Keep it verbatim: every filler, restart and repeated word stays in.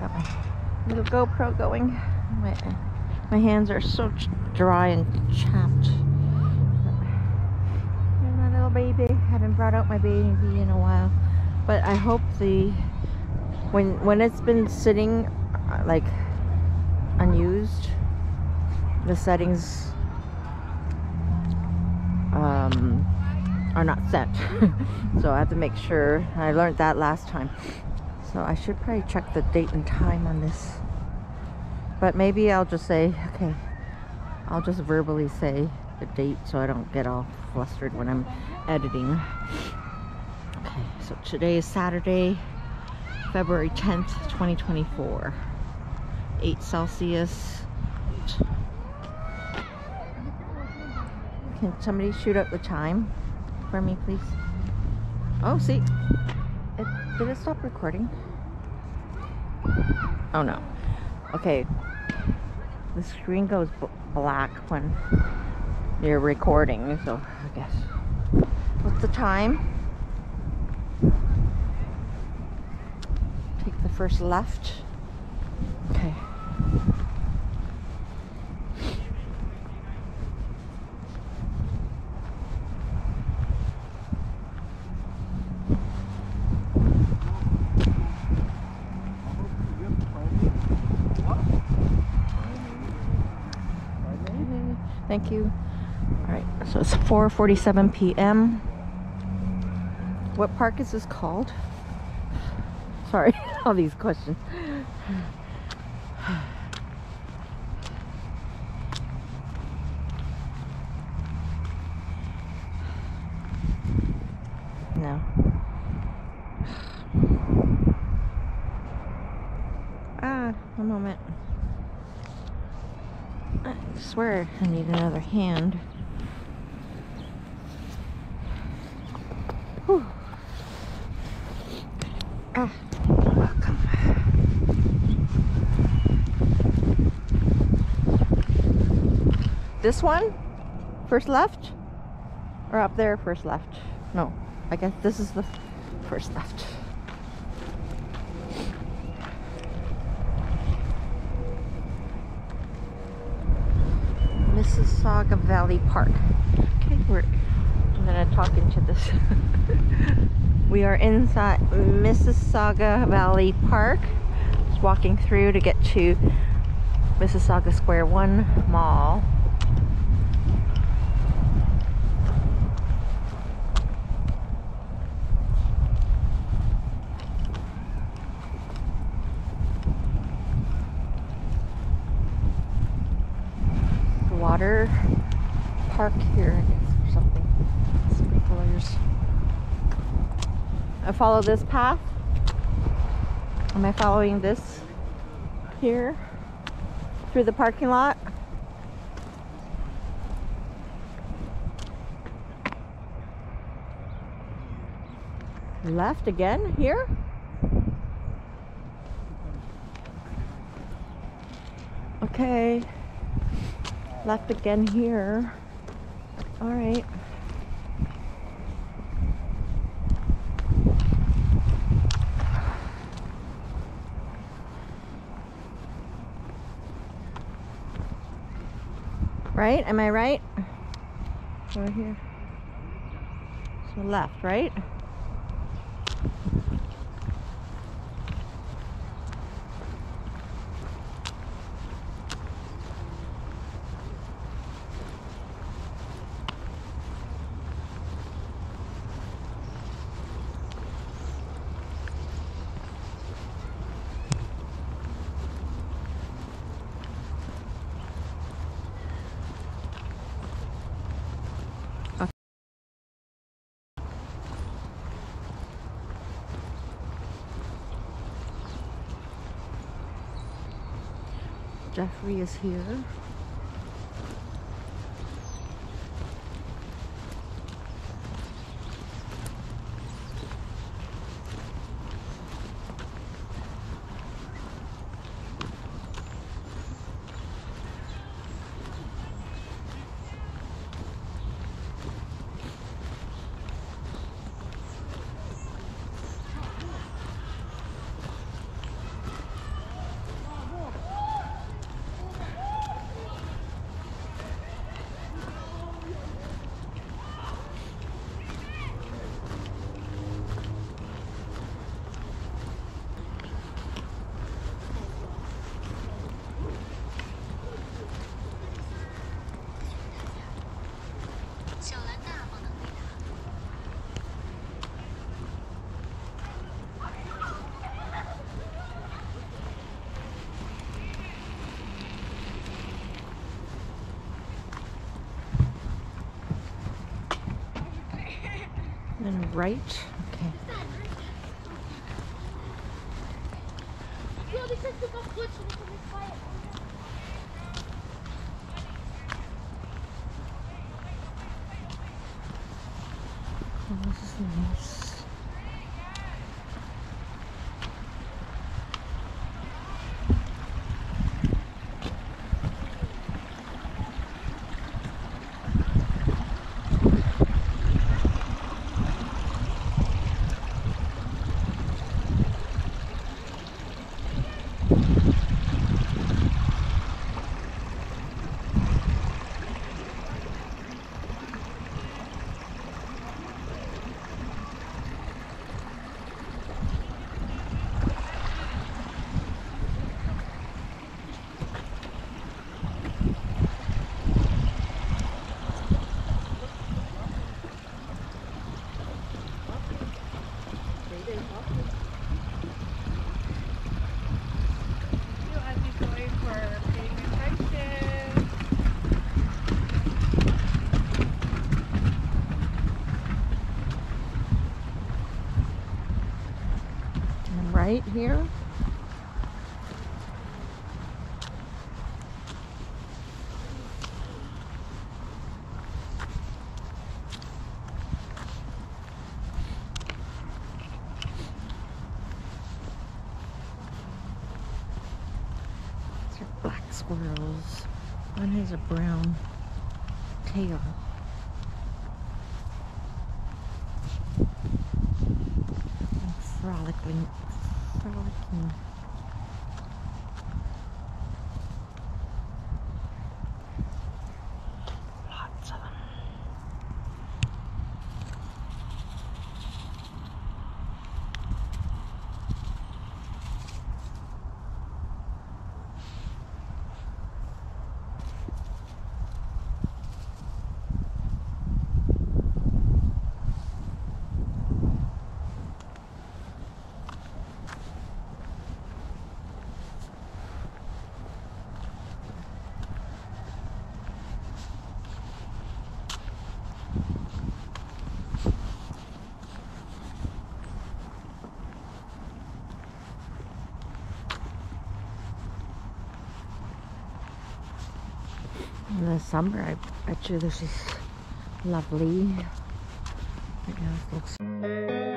Got my little GoPro going. My, my hands are so dry and chapped. There's my little baby. I haven't brought out my baby in a while. But I hope the when when it's been sitting like unused, the settings um, are not set. So I have to make sure. I learned that last time. So I should probably check the date and time on this. But maybe I'll just say, okay, I'll just verbally say the date so I don't get all flustered when I'm editing. Okay, so today is Saturday, February tenth, twenty twenty-four. eight Celsius. Can somebody shoot up the time for me, please? Oh, see, it, did it stop recording? Oh no. Okay, the screen goes b black when you're recording, so I guess. What's the time? Take the first left. Okay. Thank you. All right, so it's four forty-seven p m What park is this called? Sorry, all these questions. No. Ah, one moment. I swear I need another hand. Whew. Ah, welcome. This one? First left? Or up there, first left? No, I guess this is the first left. Mississauga Valley Park. Okay, we're, I'm gonna talk into this. We are inside Mississauga Valley Park. Just walking through to get to Mississauga Square One Mall. Water park here, I guess, or something. Sprinklers. I follow this path. Am I following this here through the parking lot? Left again here? Okay. Left again here. All right. Right? Am I right? Over here. So left, right? Jeffrey is here. right? Okay. Oh, this is nice. Right here. These are black squirrels. One has a brown tail. And frolicking. Frolicking. Lots of them. In the summer, I bet you this is lovely. Right now it looks...